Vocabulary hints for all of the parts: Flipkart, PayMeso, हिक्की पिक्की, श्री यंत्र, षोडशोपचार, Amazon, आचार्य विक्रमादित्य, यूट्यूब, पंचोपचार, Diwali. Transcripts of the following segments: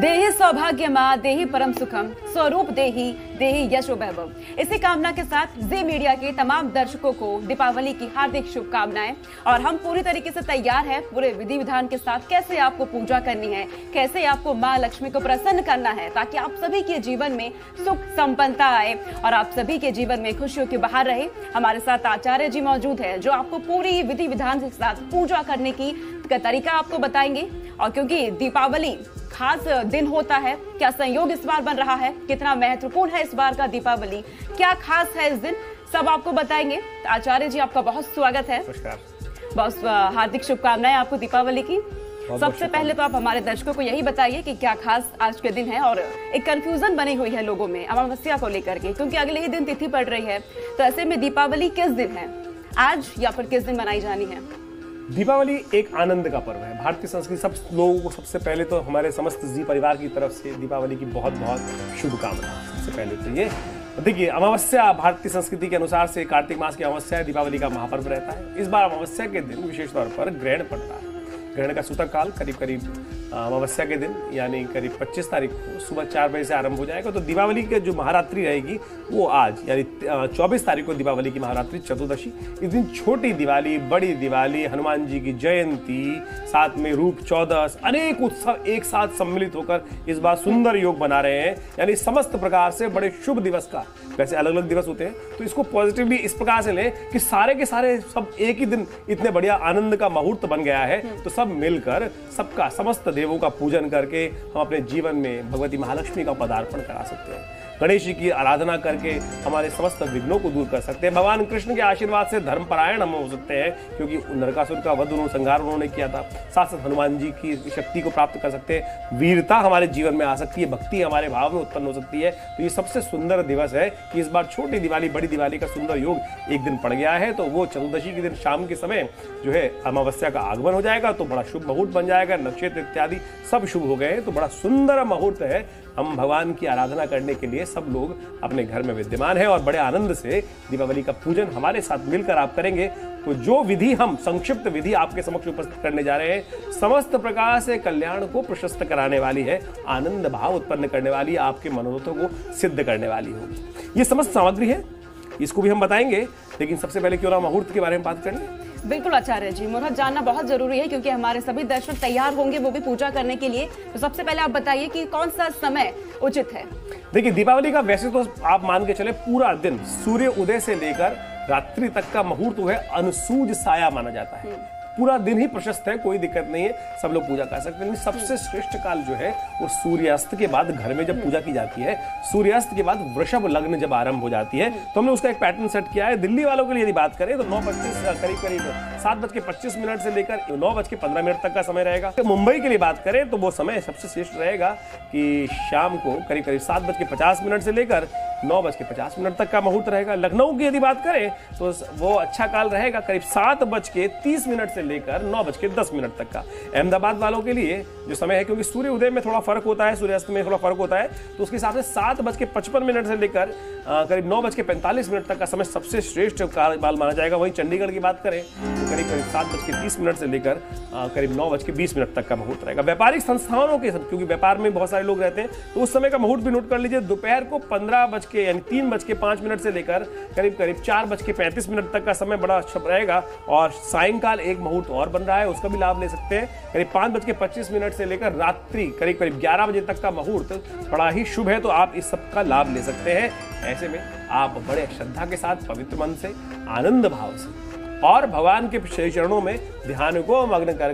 देहि सौभाग्य मां, देहि परम सुखम स्वरूप देहि, देहि यशो वैभव। इसी कामना के साथ जी मीडिया के तमाम दर्शकों को दीपावली की हार्दिक शुभकामनाएं। और हम पूरी तरीके से तैयार हैं, पूरे विधि विधान के साथ कैसे आपको पूजा करनी है, कैसे आपको मां लक्ष्मी को प्रसन्न करना है ताकि आप सभी के जीवन में सुख संपन्नता आए और आप सभी के जीवन में खुशियों की बहार रहे। हमारे साथ आचार्य जी मौजूद है जो आपको पूरी विधि विधान के साथ पूजा करने की तरीका आपको बताएंगे। और क्योंकि दीपावली खास दिन होता है, क्या संयोग इस बार बन रहा है, कितना महत्वपूर्ण है इस बार का दीपावली, क्या खास है इस दिन, सब आपको बताएंगे। आचार्य जी आपका बहुत स्वागत है, बहुत हार्दिक शुभकामनाएं आपको दीपावली की। सबसे पहले तो आप हमारे दर्शकों को यही बताइए कि क्या खास आज के दिन है, और एक कंफ्यूजन बनी हुई है लोगों में अमावस्या को लेकर के, क्योंकि अगले ही दिन तिथि पड़ रही है, तो ऐसे में दीपावली किस दिन है, आज या फिर किस दिन मनाई जानी है? दीपावली एक आनंद का पर्व है। भारतीय संस्कृति सब लोगों को, सबसे पहले तो हमारे समस्त जी परिवार की तरफ से दीपावली की बहुत बहुत शुभकामनाएं। सबसे पहले तो ये देखिए, अमावस्या भारतीय संस्कृति के अनुसार से कार्तिक मास की अमावस्या दीपावली का महापर्व रहता है। इस बार अमावस्या के दिन विशेष तौर पर ग्रहण पड़ता है। ग्रहण का सूतक काल करीब करीब अमावस्या के दिन यानी करीब 25 तारीख को सुबह 4 बजे से आरंभ हो जाएगा। तो दीपावली के जो महारात्रि रहेगी वो आज यानी 24 तारीख को दीपावली की महारात्रि चतुर्दशी। इस दिन छोटी दिवाली, बड़ी दिवाली, हनुमान जी की जयंती, साथ में रूप चौदस, अनेक उत्सव एक साथ सम्मिलित होकर इस बार सुंदर योग बना रहे हैं। यानी समस्त प्रकार से बड़े शुभ दिवस का, वैसे अलग अलग दिवस होते हैं तो इसको पॉजिटिवली इस प्रकार से लें कि सारे के सारे सब एक ही दिन इतने बढ़िया आनंद का मुहूर्त बन गया है। तो सब मिलकर सबका समस्त देवों का पूजन करके हम अपने जीवन में भगवती महालक्ष्मी का पदार्पण करा सकते हैं। गणेश जी की आराधना करके हमारे समस्त विघ्नों को दूर कर सकते हैं। भगवान कृष्ण के आशीर्वाद से धर्मपरायण हम हो सकते हैं, क्योंकि नरकासुर का वध उन्होंने संहार उन्होंने किया था। साथ साथ हनुमान जी की शक्ति को प्राप्त कर सकते हैं। वीरता हमारे जीवन में आ सकती है, भक्ति हमारे भाव में उत्पन्न हो सकती है। तो ये सबसे सुंदर दिवस है कि इस बार छोटी दिवाली बड़ी दिवाली का सुंदर योग एक दिन पड़ गया है। तो वो चतुर्दशी के दिन शाम के समय जो है अमावस्या का आगमन हो जाएगा, तो बड़ा शुभ मुहूर्त बन जाएगा। नक्षत्र इत्यादि सब शुभ हो गए हैं, तो बड़ा सुंदर मुहूर्त है। हम भगवान की आराधना करने के लिए सब लोग अपने घर में विद्यमान हैं और बड़े आनंद से दीपावली का पूजन हमारे साथ मिलकर आप करेंगे। तो जो विधि हम संक्षिप्त विधि आपके समक्ष उपस्थित करने जा रहे हैं, समस्त प्रकार से कल्याण को प्रशस्त कराने वाली है, आनंद भाव उत्पन्न करने वाली है, आपके मनोरथों को सिद्ध करने वाली होगी। ये समस्त सामग्री है, इसको भी हम बताएंगे, लेकिन सबसे पहले क्यों ना मुहूर्त के बारे में बात करेंगे। बिल्कुल आचार्य जी, मुहूर्त जानना बहुत जरूरी है क्योंकि हमारे सभी दर्शक तैयार होंगे वो भी पूजा करने के लिए। तो सबसे पहले आप बताइए कि कौन सा समय उचित है। देखिए, दीपावली का वैसे तो आप मान के चले पूरा दिन सूर्य उदय से लेकर रात्रि तक का मुहूर्त है अनुसूज साया माना जाता है। पूरा दिन ही प्रशस्त है, कोई दिक्कत नहीं है, सब लोग पूजा कर सकते हैं। सबसे श्रेष्ठ काल जो है वो सूर्यास्त के बाद घर में जब पूजा की जाती है, सूर्यास्त के बाद वृषभ लग्न जब आरंभ हो जाती है। तो हमने उसका एक पैटर्न सेट किया है। दिल्ली वालों के लिए यदि बात करें तो 9:25 करीब करीब 7:25 से लेकर 9:15 तक का समय रहेगा। मुंबई के लिए बात करें तो वो समय सबसे श्रेष्ठ रहेगा कि शाम को करीब करीब 7:50 से लेकर 9:50 तक का मुहूर्त रहेगा। लखनऊ की यदि बात करें तो वो अच्छा काल रहेगा करीब 7:30 से लेकर 9:10 तक का। अहमदाबाद वालों के लिए जो समय है, क्योंकि सूर्य उदय में थोड़ा फर्क होता है, सूर्यास्त में थोड़ा फर्क होता है, तो उसके हिसाब से 7:55 से लेकर करीब 9:45 तक का समय सबसे श्रेष्ठ काल माना जाएगा। वहीं चंडीगढ़ की बात करें तो करीब करीब 7:30 से लेकर करीब 9:20 तक का मुहूर्त रहेगा। व्यापारिक संस्थानों के, क्योंकि व्यापार में बहुत सारे लोग रहते हैं, तो उस समय का मुहूर्त भी नोट कर लीजिए। दोपहर को 3:05 से लेकर करीब करीब 4:35 तक का समय बड़ा अच्छा रहेगा। और सायंकाल एक मुहूर्त और बन रहा है, उसका भी लाभ ले सकते हैं। करीब 5:25 से लेकर रात्रि करीब करीब 11 बजे तक का मुहूर्त बड़ा ही शुभ है। तो आप इस सब का लाभ ले सकते हैं। ऐसे में आप बड़े श्रद्धा के साथ, पवित्र मन से, आनंद भाव से और भगवान के चरणों में ध्यान को मग्न कर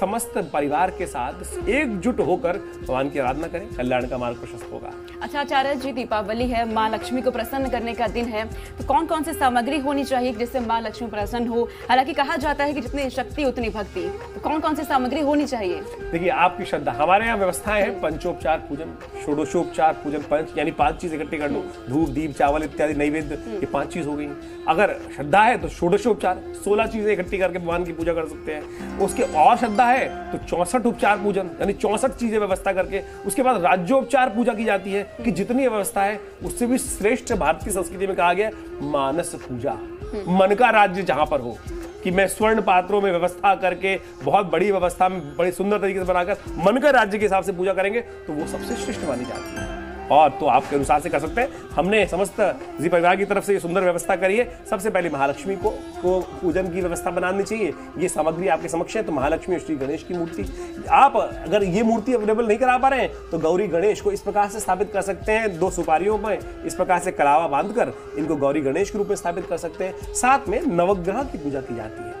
समस्त परिवार के साथ एकजुट होकर भगवान की आराधना करें, कल्याण का मार्ग प्रशस्त होगा। अच्छा आचार्य जी, दीपावली है, माँ लक्ष्मी को प्रसन्न करने का दिन है, तो कौन कौन सी सामग्री होनी चाहिए जिससे माँ लक्ष्मी प्रसन्न हो? हालांकि कहा जाता है कि जितनी शक्ति उतनी भक्ति, तो कौन कौन सी सामग्री होनी चाहिए? देखिए, आपकी श्रद्धा। हमारे यहाँ व्यवस्थाएं है पंचोपचार पूजन, षोडशोपचार पूजन, पंच यानी 5 चीज इकट्ठी कर लो, धूप दीप चावल इत्यादि नैवेद्य, ये 5 चीज हो गई। अगर श्रद्धा है तो षोडशोपचार 16 चीजें इकट्ठी करके भगवान की पूजा कर सकते हैं। उसके और श्रद्धा है तो 64 उपचार पूजन यानी 64 चीजें व्यवस्था करके। उसके बाद राज्योपचार पूजा की जाती है कि जितनी व्यवस्था है उससे भी श्रेष्ठ भारतीय संस्कृति में कहा गया मानस पूजा, मन का राज्य जहां पर हो, कि मैं स्वर्ण पात्रों में व्यवस्था करके बहुत बड़ी व्यवस्था में बड़ी सुंदर तरीके से बनाकर मनकर राज्य के हिसाब से पूजा करेंगे तो वो सबसे श्रेष्ठ मानी जाती है। और तो आपके अनुसार से कर सकते हैं। हमने समस्त जी परिवार की तरफ से ये सुंदर व्यवस्था करी है। सबसे पहले महालक्ष्मी को पूजन की व्यवस्था बनानी चाहिए। ये सामग्री आपके समक्ष है, तो महालक्ष्मी और श्री गणेश की मूर्ति, आप अगर ये मूर्ति अवेलेबल नहीं करा पा रहे हैं तो गौरी गणेश को इस प्रकार से स्थापित कर सकते हैं। दो सुपारियों में इस प्रकार से कलावा बांधकर इनको गौरी गणेश के रूप में स्थापित कर सकते हैं। साथ में नवग्रह की पूजा की जाती है।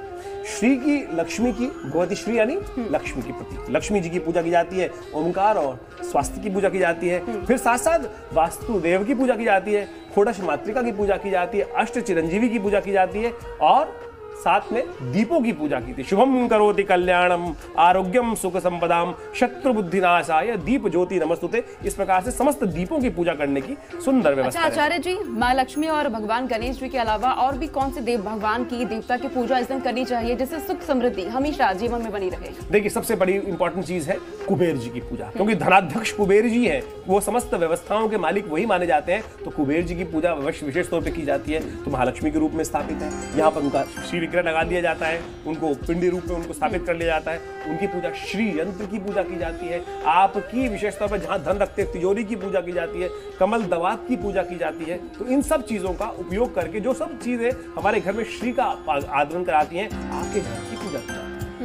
श्री की, लक्ष्मी की, भगवती श्री यानी लक्ष्मी की प्रतीक लक्ष्मी जी की पूजा की जाती है। ओंकार और स्वास्थ्य की पूजा की जाती है। फिर साथ साथ वास्तुदेव की पूजा की जाती है, षोडश मातृका की पूजा की जाती है, अष्ट चिरंजीवी की पूजा की जाती है और साथ में दीपों की पूजा की थी। शुभम करोति कल्याणम आरोग्यम सुख संपदाम शत्रु बुद्धि नाशाय दीप ज्योति नमस्तुते। इस प्रकार से समस्त दीपों की पूजा करने की सुंदर व्यवस्था। अच्छा आचार्य जी, माँ लक्ष्मी और भगवान गणेश जी के अलावा और भी कौन से देव भगवान की देवता की पूजा इस दिन करनी चाहिए जिससे सुख समृद्धि हमेशा जीवन में बनी रहे? देखिए, सबसे बड़ी इंपॉर्टेंट चीज है कुबेर जी की पूजा, क्योंकि धनाध्यक्ष कुबेर जी है, वो समस्त व्यवस्थाओं के मालिक वही माने जाते हैं। तो कुबेर जी की पूजा विशेष तौर पर की जाती है। तो महालक्ष्मी के रूप में स्थापित है, यहाँ पर उनका विग्रह लगा दिया जाता है, उनको पिंडी रूप में उनको स्थापित कर लिया जाता है। उनकी पूजा श्री यंत्र की पूजा की जाती है। आपकी विशेष तौर पर जहां धन रखते हैं तिजोरी की पूजा की जाती है, कमल दवात की पूजा की जाती है। तो इन सब चीजों का उपयोग करके जो सब चीजें हमारे घर में श्री का आगमन कराती हैं, आपके घर की पूजा की जाती है,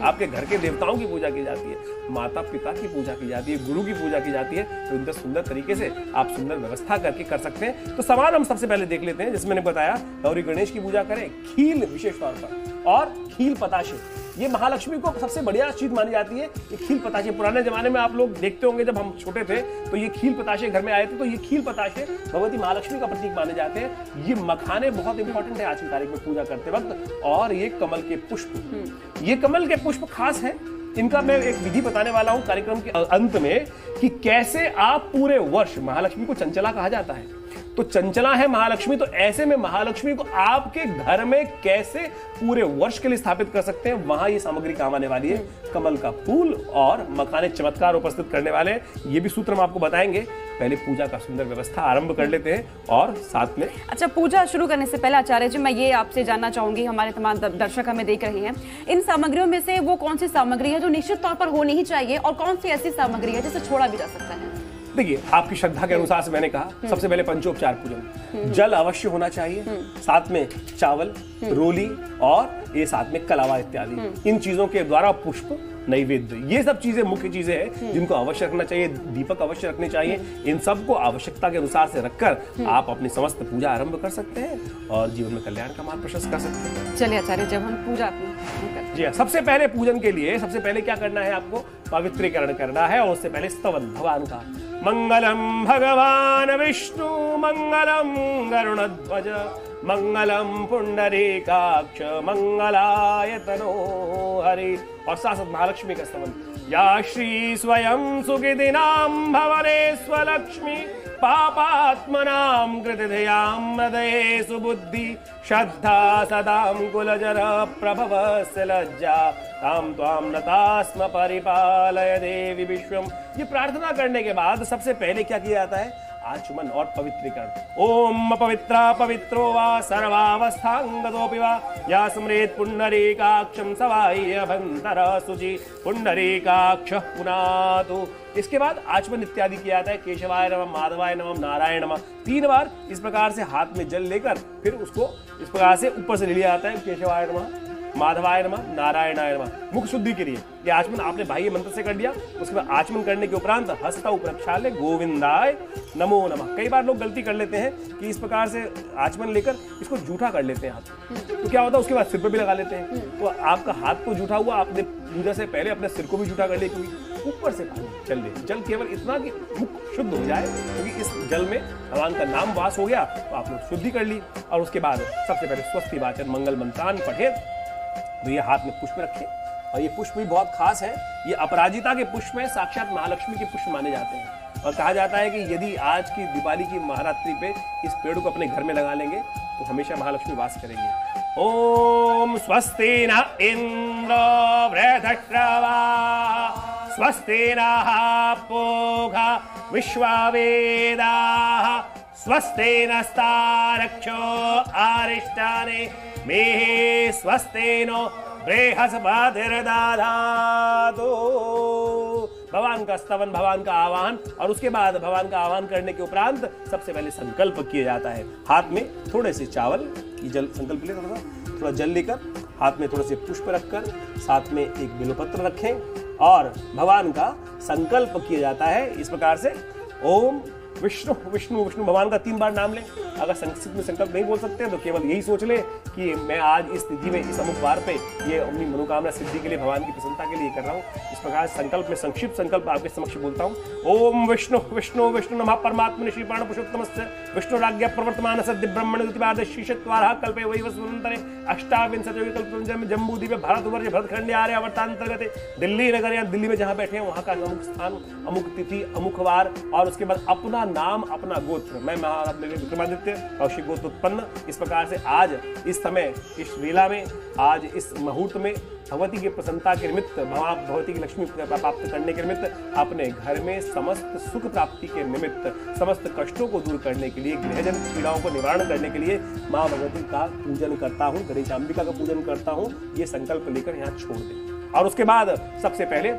आपके घर के देवताओं की पूजा की जाती है, माता पिता की पूजा की जाती है, गुरु की पूजा की जाती है। तो इनका सुंदर तरीके से आप सुंदर व्यवस्था करके कर सकते हैं। तो सामान हम सबसे पहले देख लेते हैं, जिसमें मैंने बताया गौरी गणेश की पूजा करें, खील विशेष तौर पर और खील पताशे। ये महालक्ष्मी को सबसे बढ़िया चीज मानी जाती है। ये खील पताशे पुराने जमाने में आप लोग देखते होंगे, जब हम छोटे थे तो ये खील पताशे घर में आए थे। तो ये खील पताशे भगवती महालक्ष्मी का प्रतीक माने जाते हैं। ये मखाने बहुत इंपॉर्टेंट है आज की तारीख में पूजा करते वक्त। और ये कमल के पुष्प, ये कमल के पुष्प खास है। इनका मैं एक विधि बताने वाला हूँ कार्यक्रम के अंत में कि कैसे आप पूरे वर्ष, महालक्ष्मी को चंचला कहा जाता है, तो चंचला है महालक्ष्मी, तो ऐसे में महालक्ष्मी को आपके घर में कैसे पूरे वर्ष के लिए स्थापित कर सकते हैं, वहां ये सामग्री काम आने वाली है। कमल का फूल और मखाने चमत्कार उपस्थित करने वाले, ये भी सूत्र हम आपको बताएंगे। पहले पूजा का सुंदर व्यवस्था आरंभ कर लेते हैं और साथ में। अच्छा, पूजा शुरू करने से पहले आचार्य जी, मैं ये आपसे जानना चाहूंगी, हमारे तमाम दर्शक हमें देख रहे हैं, इन सामग्रियों में से वो कौन सी सामग्री है जो निश्चित तौर पर होनी ही चाहिए और कौन सी ऐसी सामग्री है जिसे छोड़ा भी जा सकता है? देखिए, आपकी श्रद्धा के अनुसार से मैंने कहा, सबसे पहले पंचोपचार पूजन, जल अवश्य होना चाहिए, साथ में चावल, रोली और ये साथ में कलावा इत्यादि, इन चीजों के द्वारा पुष्प, नैवेद्य, ये सब चीजें मुख्य चीजें हैं जिनको अवश्य रखना चाहिए। दीपक अवश्य रखने चाहिए। इन सब को आवश्यकता के अनुसार से रखकर आप अपनी समस्त पूजा आरंभ कर सकते हैं और जीवन में कल्याण का मार्ग प्रशस्त कर सकते हैं। चलिए आचार्य, जब हम पूजा जी, सबसे पहले पूजन के लिए सबसे पहले क्या करना है, आपको पवित्रीकरण करना है। और उससे पहले स्तवन भगवान का, मंगलम भगवान विष्णु मंगलम गरुणध्वज मंगलम पुंडरीकाक्ष मंगलाय तनो हरि। और साथ महालक्ष्मी का स्तवन, या श्री स्वयं सुखिदिनां भवनेश्वलक्ष्मी पापात्मनां कृतधियां हृदये सुबुद्धि श्रद्धा सदां कुलजर प्रभवस्य लज्जा तां त्वां नतास्म परिपालय देवी विश्वम। ये प्रार्थना करने के बाद सबसे पहले क्या किया जाता है, आचमन और पवित्रीकरण। ओम पवित्रा पवित्रो वा सर्वावस्थांगतोपि वा या स्मरेत् पुण्डरीकाक्षं सवाह्य भंतर शुचि पुण्डरीकाक्षः पुनातु। इसके बाद आचमन इत्यादि किया जाता है। केशवाय नमः, माधवाय नमः, नारायण नमः, 3 बार इस प्रकार से हाथ में जल लेकर फिर उसको इस प्रकार से ऊपर से ले लिया जाता है। केशवाय नमः, माधवाय नमः, नारायणाय नमः। मुख शुद्धि के लिए ये आचमन आपने बाह्य मंत्र से कर दिया। उसके बाद आचमन करने के उपरांत हस्ता उपरक्षाले गोविंदाय नमो नमः। कई बार लोग गलती कर लेते हैं कि इस प्रकार से आचमन लेकर इसको जूठा कर लेते हैं हाथ, तो क्या होता है उसके बाद सिर पर भी लगा लेते हैं। तो आपका हाथ तो जूठा हुआ, आपने पूजा से पहले अपने सिर को भी जूठा कर लिया, क्योंकि ऊपर से पानी चल रही जल केवल इतना कि मुख शुद्ध हो जाए, क्योंकि इस जल में भगवान का नाम वास हो गया तो आपने शुद्धि कर ली। और उसके बाद सबसे पहले स्वस्ति वाचन मंगल मंत्रान पढ़े। तो ये हाथ में पुष्प रखें, और ये पुष्प भी बहुत खास है। ये अपराजिता के पुष्प है, साक्षात महालक्ष्मी के पुष्प माने जाते हैं। और कहा जाता है कि यदि आज की दिवाली की महारात्रि पे इस पेड़ को अपने घर में लगा लेंगे तो हमेशा महालक्ष्मी वास करेंगी। ओम स्वस्ति न इंद्रो बृहस्पतिर्वा स्वस्ति नः पूषा विश्ववेदाः स्वस्ति नस्तारक्षो अरिष्टानि मेहि स्वस्तिनो बृहस्पतिर्दधातु। भगवान का स्तवन, भगवान का आह्वान, और उसके बाद भगवान का आह्वान करने के उपरांत सबसे पहले संकल्प किया जाता है। हाथ में थोड़े से चावल की जल संकल्प ले, थोड़ा जल लेकर हाथ में थोड़े से पुष्प रखकर साथ में एक बेलपत्र रखें और भगवान का संकल्प किया जाता है। इस प्रकार से ओम विष्णु विष्णु विष्णु भगवान का 3 बार नाम लें। अगर संस्कृत में संकल्प नहीं बोल सकते तो केवल यही सोच लें कि मैं आज इस तिथि में, इस अमुक वार पे ये अपनी मनोकामना सिद्धि के लिए, भगवान की प्रसन्नता के लिए कर रहा हूँ। इस प्रकार संकल्प में संक्षिप्त संकल्प आपके समक्ष बोलता हूँ। ओम विष्णु विष्णु विष्णु नमः परमात्मने श्रीपाण पुरुषोत्तमस्य विष्णुराज्ञा प्रवर्तमान सद्य ब्रह्मण शीर्षत्वारः कल्पे वै वसुवन्तरे अष्टाविंशतिकल्पं जम्बूद्वीपे भारतवर्षे भरतखंडे आर्य अवर्तान्तर्गते। दिल्ली नगर या दिल्ली में जहाँ बैठे हैं वहाँ का अमुक स्थान, अमुक तिथि, अमुक वार और उसके बाद अपना नाम, अपना गोत्र। मैं आचार्य विक्रमादित्य कौशिक गोत्र उत्पन्न। इस प्रकार से आज इस समय, इस वेला में, आज इस मुहूर्त में भगवती की प्रसन्नता के निमित्त, भगवती की लक्ष्मी प्राप्त करने के निमित्त, अपने घर में समस्त सुख प्राप्ति के निमित्त, समस्त कष्टों को दूर करने के लिए, गृहजन पीड़ाओं को निवारण करने के लिए माँ भगवती का पूजन करता हूँ, गणेश अंबिका का पूजन करता हूँ। ये संकल्प लेकर यहाँ छोड़ दें और उसके बाद सबसे पहले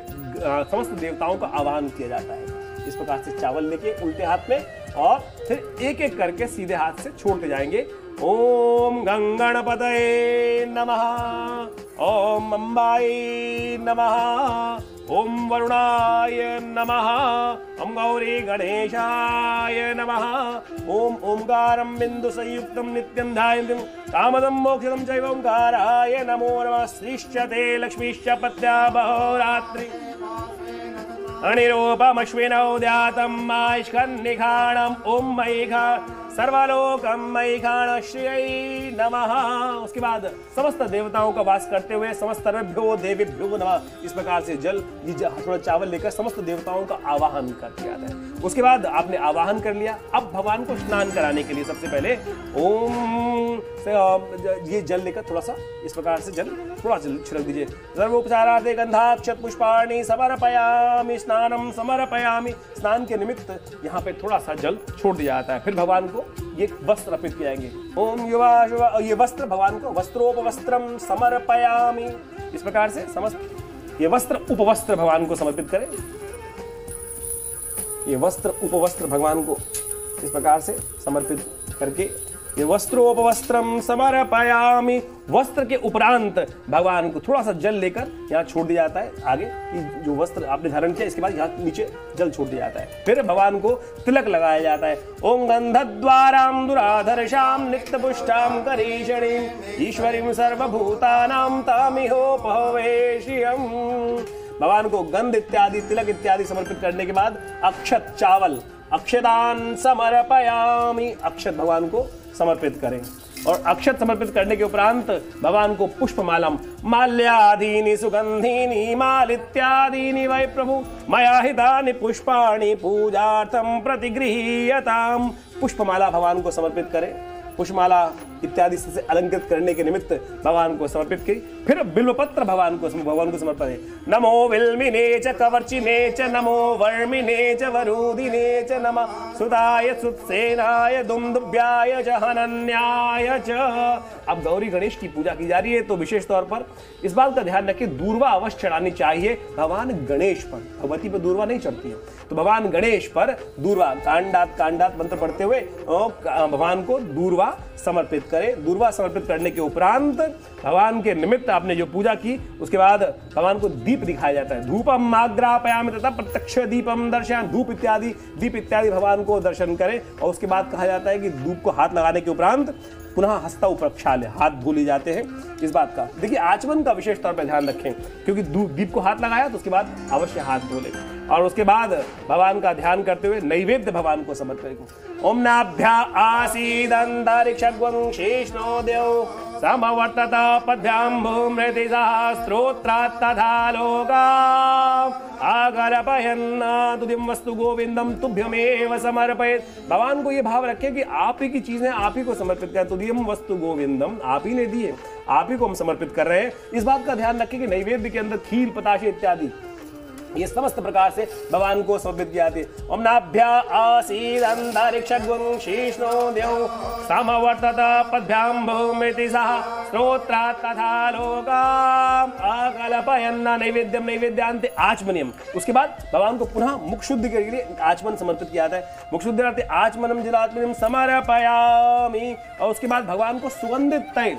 समस्त देवताओं का आह्वान किया जाता है। इस प्रकार से चावल लेके उल्टे हाथ में और फिर एक एक करके सीधे हाथ से छोड़ते जाएंगे। ओम गंगणपतये नमः, ओम अंबाई नमः, ओम वरुणाय नमः, ओम गौरी गणेशाय नमः, ओम ओंकारं बिंदु संयुक्तं नित्यं ध्यायेत् कामदं मोक्षदं चैव ओंकाराय नमो नमः। श्रीश्चते लक्ष्मीश्च पत्या बहुरात्रि अनिरूपमश्विनौद्यातमाइष्कन्निखाणम् ॐ मैघा सर्वलोकं मैघाणश्रियै नमः। उसके बाद समस्त देवताओं का वास करते हुए समस्त सर्वेभ्यो देवेभ्यो नमः। इस प्रकार से जल थोड़ा चावल लेकर समस्त देवताओं का आवाहन कर दिया जाता है। उसके बाद आपने आवाहन कर लिया। अब भगवान को स्नान कराने के लिए सबसे पहले ओम से ये जल लेकर थोड़ा सा, इस प्रकार से जल थोड़ा छिड़क दीजिए। सर्वोपचारार्थे गंधाक्ष पुष्पाणि समर्पयामि स्नानम समर्पयामि। स्नान के निमित्त यहाँ पे थोड़ा सा जल छोड़ दिया जाता है। फिर भगवान को ये वस्त्र अर्पित किए जाएंगे। ओम युवा युवा ये वस्त्र भगवान को वस्त्रोपवस्त्रम समर्पयामि। इस प्रकार से समस्त ये वस्त्र उपवस्त्र भगवान को समर्पित करें। ये वस्त्र उपवस्त्र भगवान को इस प्रकार से समर्पित करके ये वस्त्रोपवस्त्रम समर्पयामि। वस्त्र के उपरांत भगवान को थोड़ा सा जल लेकर यहाँ छोड़ दिया जाता है। आगे जो वस्त्र आपने धारण किया इसके बाद यहाँ नीचे जल छोड़ दिया जाता है। फिर भगवान को तिलक लगाया जाता है। ओम गंधद्वाराम दुराधर्षाम नित्य पुष्टाम करीषणीम ईश्वरीम सर्वभूतानाम तामिहोपवेशियम। भगवान को गंध इत्यादि, तिलक इत्यादि समर्पित करने के बाद अक्षत चावल अक्षदान समर्पयामि। अक्षत भगवान को समर्पित करें और अक्षत समर्पित करने के उपरांत भगवान को पुष्पमालम माल्यादीनि सुगंधीनि माल इत्यादीनि वै प्रभु मया हितानि पुष्पाणि पूजार्थं प्रतिगृह्यताम्। पुष्पमाला भगवान को समर्पित करें। पुष्पमाला इत्यादि से अलंकृत करने के निमित्त भगवान को समर्पित की। फिर बिल्वपत्र भगवान को समर्पित है। नमो विल्मिने च कवर्चिने च नमो वर्मिने च वरुदिने च नमः सुताय सुतसेनाय दुमदुभ्याय च हनन्याय च। अब गौरी गणेश की पूजा की जा रही है तो विशेष तौर पर इस बात का ध्यान रखें, दूर्वा अवश्य चढ़ानी चाहिए भगवान गणेश पर। भगवती पर दूर्वा नहीं चढ़ती है तो भगवान गणेश पर दूर्वा कांडात मंत्र पढ़ते हुए भगवान को दूर्वा समर्पित करें। दूर्वा समर्पित करने के उपरांत भगवान के निमित्त आपने जो पूजा की उसके बाद भगवान को दीप दिखाया जाता है। धूपम आग्रापयामि तथा प्रत्यक्ष दीपम दर्शयामि। धूप इत्यादि, दीप इत्यादि भगवान को दर्शन करें और उसके बाद कहा जाता है कि धूप को हाथ लगाने के उपरांत पुनः हस्ता उपप्रक्षाले, हाथ धो ले जाते हैं। इस बात का देखिए आचमन का विशेष तौर पर ध्यान रखें क्योंकि दीप को हाथ लगाया तो उसके बाद अवश्य हाथ धो ले और उसके बाद भगवान का ध्यान करते हुए नैवेद्य भगवान को समर्पित करें। ओम नाभ्या आसीदंतरिक्षग्वंशीष्णो देव समवर्तता पद्भ्याम्भूमृतिसहस्रोत्रात्तधालोका आकल्पयन्नादुदिं वस्तु गोविंदम तुभ्यमेव समर्पयेत्। भगवान को ये भाव रखें कि आप ही की चीज़ें आप ही को समर्पित करें। तुदिं वस्तु गोविंदम आप ही ने दिए, आप ही को हम समर्पित कर रहे हैं। इस बात का ध्यान रखें कि नैवेद्य के अंदर खीर, पताशे इत्यादि ये समस्त प्रकार से भगवान को समर्पित किया जाती है। ओम नाभ्या आसीद अंतरिक्षगुं शीष्णो द्यौ समवर्तत पद्भ्यां भूमिति सह स्रोत्रात् तथा लोकाम् अकल्पयन्न नैवेद्यम नैवेद्यांते आचमनीयम। उसके बाद भगवान को पुनः मुख शुद्धि के लिए आचमन समर्पित किया जाता है। मुख शुद्धि करते आचमनम जलात्मनम समर्पयामि। और उसके बाद भगवान को सुगंधित तैल,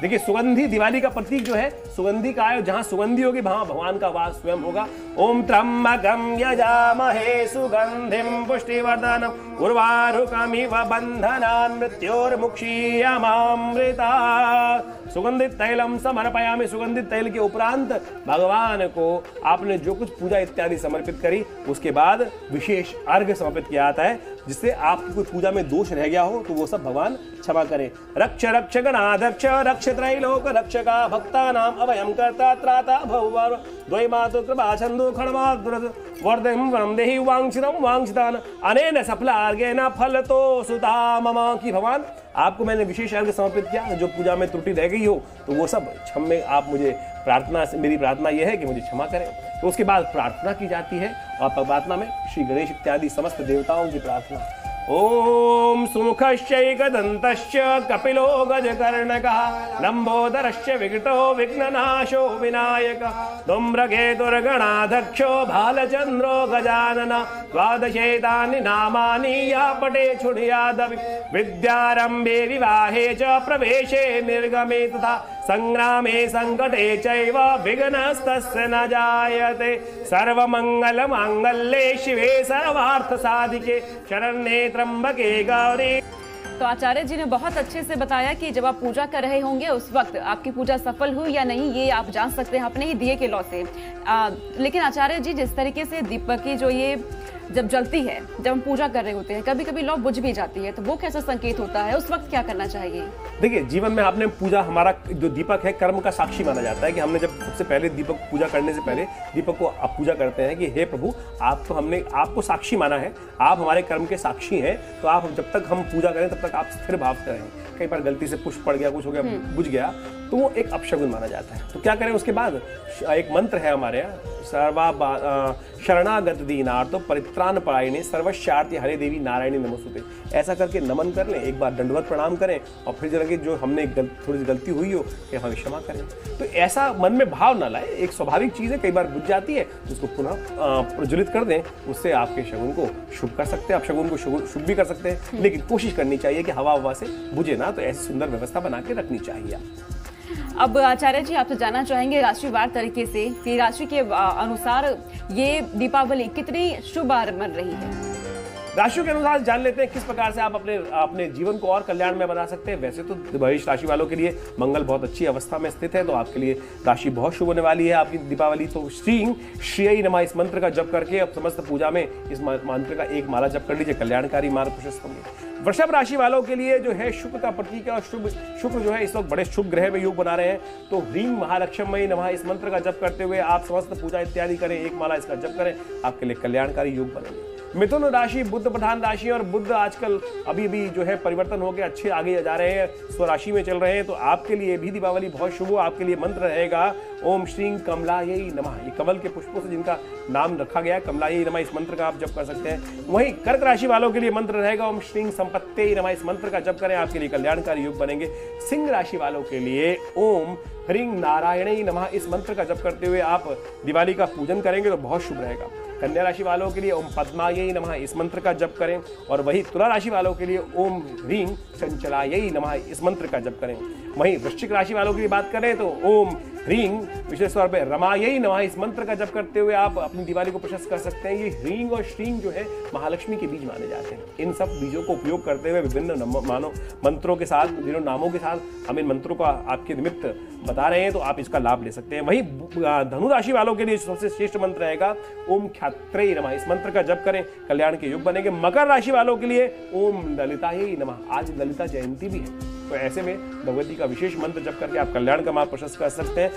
देखिए सुगंधी दिवाली का प्रतीक जो है सुगंधी का है, जहाँ सुगंधी होगी वहां भगवान का वास स्वयं होगा। ओम त्र्यंबकं यजामहे सुगंधिं पुष्टिवर्धनम् उर्वारुकमिव बन्धनान् मृत्योर्मुक्षीयमामृतात्। सुगंधित तैलम समर्पयामि। सुगंधित तैल के उपरांत भगवान को आपने जो कुछ पूजा इत्यादि समर्पित करी उसके बाद विशेष अर्घ्य समर्पित किया जाता है, जिससे आपकी कोई पूजा में दोष रह गया हो तो वो सब भगवान क्षमा करे। रक्ष रक्ष गणाध्यक्ष रक्ष त्रैलोक रक्षका भक्ता नाम अभयम कर्ता त्राता भव द्वैमातु कृपा छंदो खड़वा वर्धम वरम देहि वांछितम वांछितान अनेन सफला अर्घेन फल तो सुता ममा। की भगवान आपको मैंने विशेष अर्घ समर्पित किया, जो पूजा में त्रुटि रह गई हो तो वो सब क्षमे आप मुझे प्रार्थना, मेरी प्रार्थना यह है कि मुझे क्षमा करें। तो उसके बाद प्रार्थना की जाती है और प्रार्थना में श्री गणेश इत्यादि समस्त देवताओं की प्रार्थना। ओम सुमुखश्चैक दन्तश्च कपिलो गजकर्णकः लंबोदरश्च विघटो विघ्ननाशो विनायकः धूम्रकेतुर्गणाध्यक्षो भालचन्द्रो गजाननः द्वादशेतानि नामानि या पटे छुर्यादपि विद्यारम्भे विवाहे च प्रवेशे निर्गमे तथा संग्रामे संकटे चैव विघ्नस्तस्य न जायते। सर्वमंगलमांगल्ये शिवे सर्वार्थसाधिके शरण्ये त्र्यंबके गौरी। तो आचार्य जी ने बहुत अच्छे से बताया कि जब आप पूजा कर रहे होंगे उस वक्त आपकी पूजा सफल हुई या नहीं ये आप जान सकते हैं अपने ही दिए के लौ से। लेकिन आचार्य जी जिस तरीके से दीपक की जो ये जब जलती है जब हम पूजा कर रहे होते हैं कभी कभी लौ बुझ भी जाती है, तो वो कैसा संकेत होता है, उस वक्त क्या करना चाहिए? देखिए जीवन में आपने पूजा, हमारा जो दीपक है कर्म का साक्षी माना जाता है कि हमने जब सबसे पहले दीपक पूजा करने से पहले दीपक को आप पूजा करते हैं कि हे प्रभु आप तो हमने आपको साक्षी माना है, आप हमारे कर्म के साक्षी हैं, तो आप जब तक हम पूजा करें तब तक आप स्थिर भाव करें। कई बार गलती से पुष्प पड़ गया, कुछ हो गया, बुझ गया, तो वो एक अपशगुन माना जाता है। तो क्या करें उसके बाद? एक मंत्र है हमारे यहाँ, सर्वा शरणागत दीनार्थ परित्राण परायणे सर्वस्यार्थी हरे देवी नारायणी नमोस्तुते। ऐसा करके नमन कर लें, एक बार दंडवत प्रणाम करें और फिर जरा जो हमने थोड़ी सी गलती हुई हो कि हमें क्षमा करें। तो ऐसा मन में भाव ना लाए, एक स्वाभाविक चीज़ है, कई बार बुझ जाती है, उसको पुनः प्रज्वलित कर दें, उससे आपके शगुन को शुभ कर सकते हैं। आप शगुन को शुभ भी कर सकते हैं, लेकिन कोशिश करनी चाहिए कि हवा हवा से बुझे ना, तो ऐसी सुंदर व्यवस्था बना के रखनी चाहिए। अब आचार्य जी आपसे जाना चाहेंगे राशिवार तरीके से कि राशि के अनुसार ये दीपावली कितनी शुभ मन रही है। राशियों के अनुसार जान लेते हैं किस प्रकार से आप अपने जीवन को और कल्याण में बना सकते हैं। वैसे तो भविष्य राशि वालों के लिए मंगल बहुत अच्छी अवस्था में स्थित है, तो आपके लिए राशि बहुत शुभ होने वाली है आपकी दीपावली। तो श्रीं श्रेय नमः इस मंत्र का जप करके आप समस्त पूजा में इस मंत्र का एक माला जप कर लीजिए, कल्याणकारी मार्ग प्रशस्त होंगे। वृषभ राशि वालों के लिए जो है शुक्र का प्रतीक है और शुक्र जो है इस वक्त बड़े शुभ ग्रह में योग बना रहे हैं, तो ह्रीं महालक्ष्मी नमः इस मंत्र का जप करते हुए आप समस्त पूजा इत्यादि करें, एक माला इसका जप करें, आपके लिए कल्याणकारी योग बनेंगे। मिथुन राशि बुध प्रधान राशि और बुध आजकल अभी भी जो है परिवर्तन होकर अच्छे आगे जा रहे हैं, स्वराशि में चल रहे हैं, तो आपके लिए भी दीपावली बहुत शुभ हो। आपके लिए मंत्र रहेगा ओम श्रीं कमलायै नमः। ये कमल के पुष्पों से जिनका नाम रखा गया है कमलायै नमः, इस मंत्र का आप जप कर सकते हैं। वहीं कर्क राशि वालों के लिए मंत्र रहेगा ओम श्रीं संपत्तये नमः, इस मंत्र का जप करें, आपके लिए कल्याणकारी योग बनेंगे। सिंह राशि वालों के लिए ओम ह्रीं नारायणी नमः इस मंत्र का जप करते हुए आप दिवाली का पूजन करेंगे तो बहुत शुभ रहेगा। कन्या राशि वालों के लिए ओम पद्मायै नमः इस मंत्र का जप करें, और वही तुला राशि वालों के लिए ओम ह्रीं चंचलायै नमः इस मंत्र का जप करें। वहीं वृश्चिक राशि वालों की बात करें तो ओम ह्रीं विशेष तौर पर रमायै नमः इस मंत्र का जप करते हुए आप अपनी दिवाली को प्रशस्त कर सकते हैं। ये ह्रीं और श्रीं जो है महालक्ष्मी के बीज माने जाते हैं। इन सब बीजों को उपयोग करते हुए विभिन्न मंत्रों के साथ, विभिन्न नामों के साथ हम इन मंत्रों का आपके निमित्त बता रहे हैं, तो आप इसका लाभ ले सकते हैं। वहीं धनु राशि वालों के लिए सबसे श्रेष्ठ मंत्र रहेगा ओम ख्यात्रेय नमः इस मंत्र का जप करें, कल्याण के योग बनेंगे। मकर राशि वालों के लिए ओम ललितायै नमः, आज ललिता जयंती भी है, तो ऐसे में भगवती का विशेष मंत्र जप करके आप कल्याण का मार्ग प्रशस्त कर सकते हैं।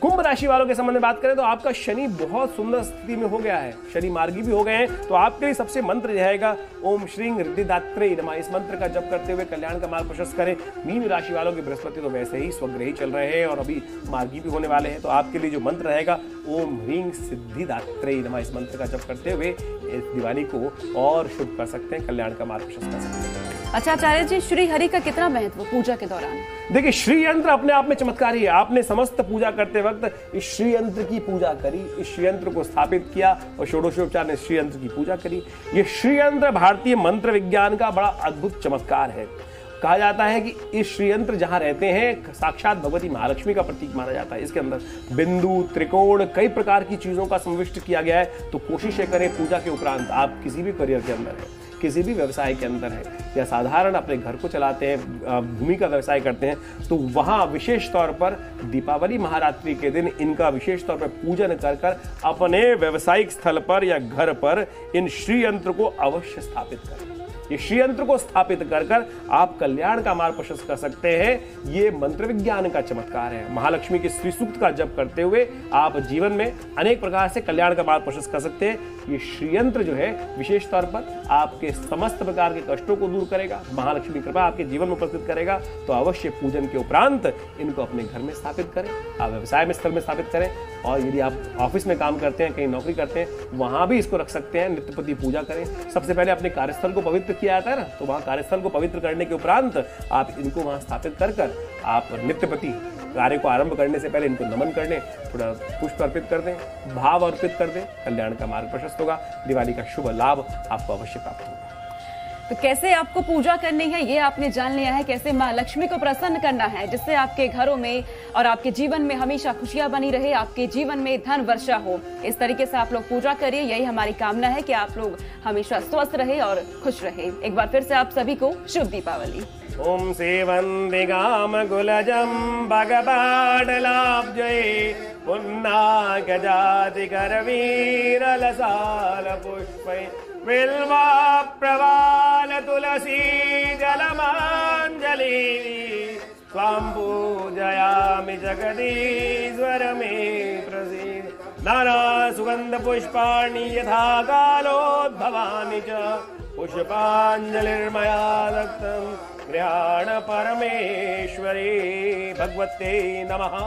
कुंभ राशि वालों के संबंध में बात करें तो आपका शनि बहुत सुंदर स्थिति में हो गया है, शनि मार्गी भी हो गए हैं, तो आपके लिए सबसे मंत्र रहेगा ओम श्रीं ऋद्धिदात्रेय नमः। इस मंत्र का जप करते हुए कल्याण का मार्ग प्रशस्त करें। मीन राशि वालों के बृहस्पति तो वैसे ही स्वग्रही चल रहे हैं और अभी मार्गी भी होने वाले हैं, तो आपके लिए जो मंत्र रहेगा ओम ह्रीं सिद्धिदात्रेय नमः। इस मंत्र का जप करते हुए दिवाली को और शुभ कर सकते हैं, कल्याण का मार्ग प्रशस्त कर सकते हैं। अच्छा आचार्य जी, श्री हरि का कितना महत्व पूजा के दौरान? देखिए, श्री यंत्र अपने आप में चमत्कारी है। आपने समस्त पूजा करते वक्त इस श्री यंत्र की पूजा करी, इस श्री यंत्र को स्थापित किया और षोडशोपचार ने श्री यंत्र की पूजा करी। ये श्री यंत्र भारतीय मंत्र विज्ञान का बड़ा अद्भुत चमत्कार है। कहा जाता है कि इस श्रीयंत्र जहाँ रहते हैं साक्षात भगवती महालक्ष्मी का प्रतीक माना जाता है। इसके अंदर बिंदु, त्रिकोण, कई प्रकार की चीज़ों का समाविष्ट किया गया है। तो कोशिश करें पूजा के उपरांत आप किसी भी करियर के अंदर है, किसी भी व्यवसाय के अंदर है या साधारण अपने घर को चलाते हैं, भूमि का व्यवसाय करते हैं, तो वहाँ विशेष तौर पर दीपावली महारात्रि के दिन इनका विशेष तौर पर पूजन कर अपने व्यवसायिक स्थल पर या घर पर इन श्रीयंत्र को अवश्य स्थापित करें। ये श्रीयंत्र को स्थापित कर आप कल्याण का मार्ग प्रशस्त कर सकते हैं। ये मंत्र विज्ञान का चमत्कार है। महालक्ष्मी के श्री सूक्त का जप करते हुए आप जीवन में अनेक प्रकार से कल्याण का मार्ग प्रशस्त कर सकते हैं। ये श्रीयंत्र जो है विशेष तौर पर आपके समस्त प्रकार के कष्टों को दूर करेगा, महालक्ष्मी कृपा आपके जीवन में उपस्थित करेगा। तो अवश्य पूजन के उपरांत इनको अपने घर में स्थापित करें, आप व्यवसाय में स्थल में स्थापित करें, और यदि आप ऑफिस में काम करते हैं, कहीं नौकरी करते हैं, वहाँ भी इसको रख सकते हैं। नित्यपति पूजा करें। सबसे पहले अपने कार्यस्थल को पवित्र किया जाता है ना, तो वहाँ कार्यस्थल को पवित्र करने के उपरांत आप इनको वहाँ स्थापित कर आप नित्यपति कार्य को आरंभ करने से पहले इनको नमन कर लें, थोड़ा पुष्प अर्पित कर दें, भाव अर्पित कर दें। कल्याण का मार्ग प्रशस्त होगा, दिवाली का शुभ लाभ आपको अवश्य प्राप्त होगा। तो कैसे आपको पूजा करनी है ये आपने जान लिया है, कैसे माँ लक्ष्मी को प्रसन्न करना है जिससे आपके घरों में और आपके जीवन में हमेशा खुशियाँ बनी रहे, आपके जीवन में धन वर्षा हो। इस तरीके से आप लोग पूजा करिए। यही हमारी कामना है कि आप लोग हमेशा स्वस्थ रहे और खुश रहे। एक बार फिर से आप सभी को शुभ दीपावली। ओम सेवन्दिगाम गुलजम भगवाडलाब्जये पुन्नागजातिकरवीरलसाल पुष्पै बिल्वा प्रवाल तुलसी जलमांजलि त्वां पूजयामि जगदीश्वर मे प्रसीद। नाना सुगंध पुष्पाणि यथा कालोद्भवानि च पुष्पांजलिर्मया दत्तं गृहाण परमेश्वरी भगवते नमः।